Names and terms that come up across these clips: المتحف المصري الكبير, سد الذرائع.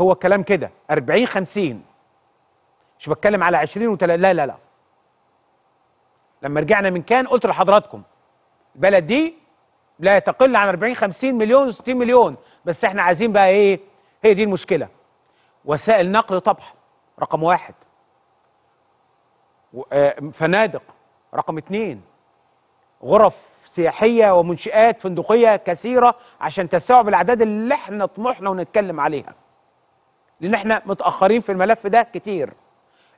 هو الكلام كده 40 50، مش بتكلم على 20 و3. لا لا لا، لما رجعنا من كان قلت لحضراتكم البلد دي لا تقل عن 40 50 مليون 60 مليون، بس احنا عايزين بقى ايه؟ هي دي المشكله. وسائل نقل طبعا رقم واحد، فنادق رقم 2، غرف سياحيه ومنشآت فندقيه كثيره عشان تستوعب الاعداد اللي احنا طموحنا ونتكلم عليها، لان احنا متاخرين في الملف ده كتير.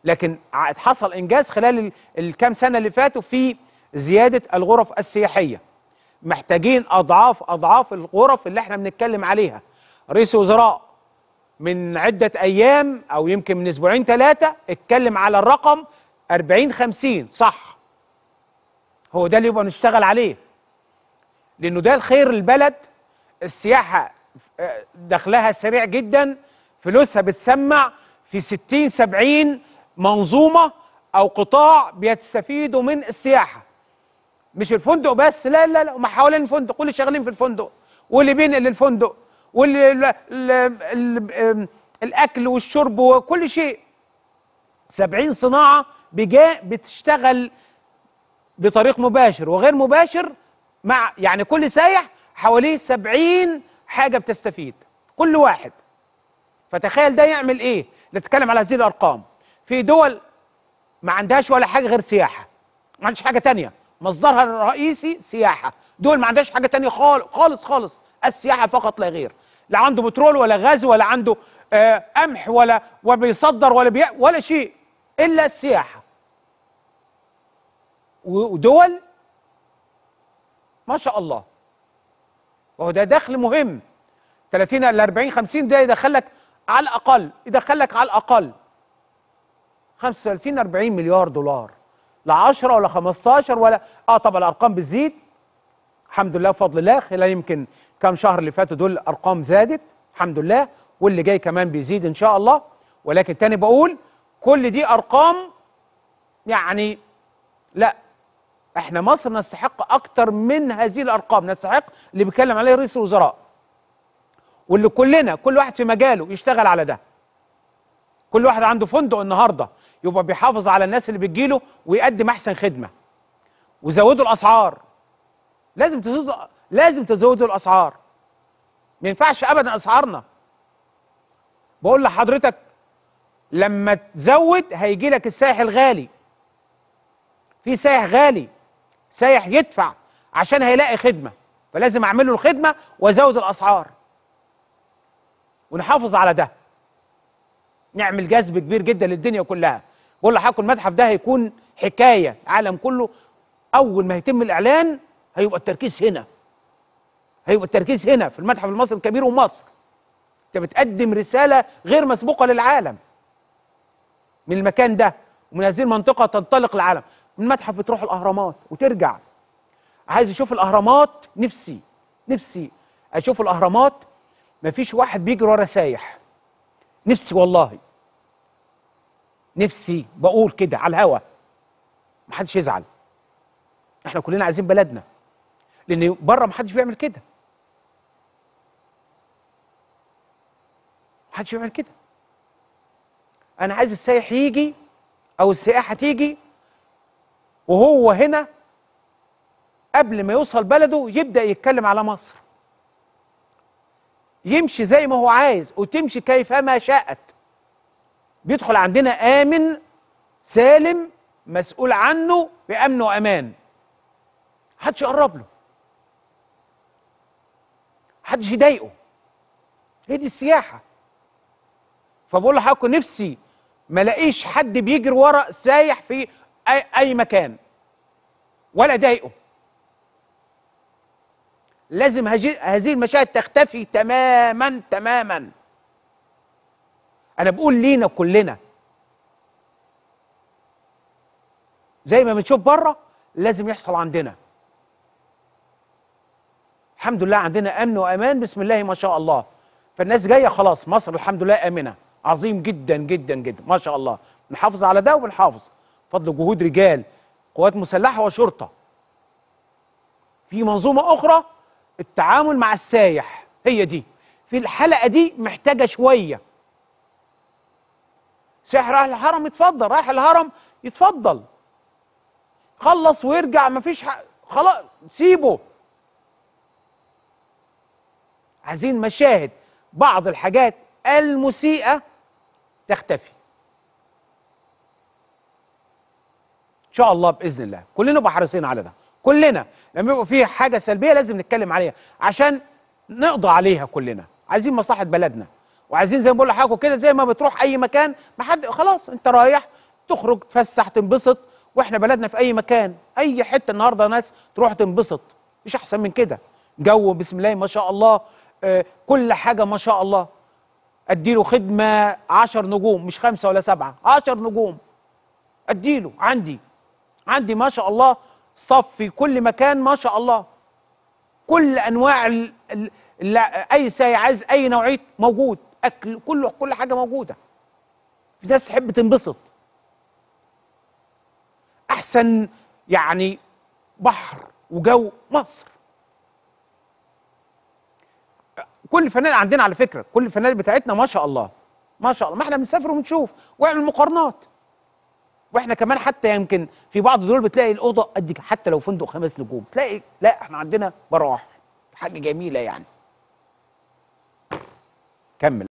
لكن حصل انجاز خلال الكام سنه اللي فاتوا في زياده الغرف السياحيه. محتاجين اضعاف الغرف اللي احنا بنتكلم عليها. رئيس الوزراء من عده ايام او يمكن من اسبوعين 3 اتكلم على الرقم 40 50 صح. هو ده اللي يبقى نشتغل عليه، لانه ده الخير للبلد. السياحه دخلها سريع جدا، فلوسها بتسمع في 60 70 منظومه او قطاع بيستفيدوا من السياحه، مش الفندق بس، لا لا لا، ما حوالين الفندق واللي شغالين في الفندق واللي بينقل للفندق واللي الاكل والشرب وكل شيء. 70 صناعه بتشتغل بطريق مباشر وغير مباشر، مع يعني كل سايح حواليه 70 حاجه بتستفيد كل واحد. فتخيل ده يعمل ايه؟ نتكلم على هذه الارقام في دول ما عندهاش ولا حاجه غير سياحه، ما عندهاش حاجه تانية، مصدرها الرئيسي سياحه. دول ما عندهاش حاجه تانية خالص خالص، السياحه فقط لا غير. لا عنده بترول ولا غاز ولا عنده قمح ولا بيصدر ولا شيء الا السياحه. ودول ما شاء الله، وهو ده دخل مهم. 30 ل 40 50 ده يدخلك على الاقل 35 40 مليار دولار، لا 10 ولا 15 ولا طبعا الارقام بتزيد الحمد لله بفضل الله. خلال يمكن كام شهر اللي فاتوا دول الارقام زادت الحمد لله، واللي جاي كمان بيزيد ان شاء الله. ولكن تاني بقول كل دي ارقام، يعني لا، احنا مصر نستحق اكتر من هذه الارقام، نستحق اللي بيتكلم عليه رئيس الوزراء، واللي كلنا كل واحد في مجاله يشتغل على ده. كل واحد عنده فندق النهارده يبقى بيحافظ على الناس اللي بتجيله ويقدم احسن خدمه. وزودوا الاسعار، لازم تزودوا الاسعار، ما ينفعش ابدا اسعارنا. بقول لحضرتك لما تزود هيجي لك السائح الغالي، في سايح غالي، سايح يدفع عشان هيلاقي خدمه، فلازم اعمل له الخدمه وازود الاسعار ونحافظ على ده، نعمل جذب كبير جدا للدنيا كلها. بقول لحضرتك المتحف ده هيكون حكايه، العالم كله اول ما يتم الاعلان هيبقى التركيز هنا، في المتحف المصري الكبير. ومصر انت بتقدم رساله غير مسبوقه للعالم، من المكان ده ومن هذه المنطقه تنطلق العالم. من المتحف بتروح الاهرامات وترجع، عايز اشوف الاهرامات، نفسي اشوف الاهرامات، مفيش واحد بيجري ورا سايح. نفسي والله، نفسي بقول كده على الهوا، محدش يزعل، احنا كلنا عايزين بلدنا، لان بره محدش بيعمل كده، انا عايز السايح يجي او السياحه تيجي وهو هنا قبل ما يوصل بلده يبدأ يتكلم على مصر، يمشي زي ما هو عايز وتمشي كيفما شاءت، بيدخل عندنا آمن سالم مسؤول عنه بأمن وأمان، محدش يقرب له، محدش يضايقه. هي دي السياحة. فبقول لحضراتكم نفسي ما الاقيش حد بيجري ورا سايح في أي مكان ولا ضايقه. لازم هذه المشاهد تختفي تماما تماما. أنا بقول لينا كلنا، زي ما بنشوف بره لازم يحصل عندنا. الحمد لله عندنا أمن وأمان، بسم الله ما شاء الله. فالناس جاية خلاص، مصر الحمد لله آمنة، عظيم جدا جدا جدا ما شاء الله. بنحافظ على ده وبنحافظ بفضل جهود رجال قوات مسلحه وشرطه. في منظومه اخرى التعامل مع السايح، هي دي في الحلقه دي محتاجه شويه سحر اهل الحرم يتفضل، رايح الهرم يتفضل، خلص ويرجع مفيش حق، خلاص سيبه. عايزين مشاهد بعض الحاجات المسيئة تختفي ان شاء الله باذن الله. كلنا نبقى حريصين على ده، كلنا لما يبقى في حاجه سلبيه لازم نتكلم عليها عشان نقضي عليها. كلنا عايزين مصلحه بلدنا، وعايزين زي ما بقول لحضراتكم كده، زي ما بتروح اي مكان ما حد، خلاص انت رايح تخرج تفسح تنبسط، واحنا بلدنا في اي مكان اي حته النهارده ناس تروح تنبسط، مش احسن من كده؟ جو بسم الله ما شاء الله، كل حاجه ما شاء الله، اديله خدمه 10 نجوم مش 5 ولا 7، 10 نجوم اديله. عندي ما شاء الله صف في كل مكان ما شاء الله، كل انواع اي ساي عايز اي نوعيه موجود، اكل كل حاجه موجوده. في ناس تحب تنبسط، احسن يعني بحر وجو مصر. كل الفنادق عندنا على فكره، كل الفنادق بتاعتنا ما شاء الله ما شاء الله، ما احنا بنسافر ونشوف ونعمل مقارنات. واحنا كمان حتى يمكن في بعض دول بتلاقي الاوضه قد حتى لو فندق 5 نجوم، تلاقي لا احنا عندنا براح، حاجه جميله يعني. كمل.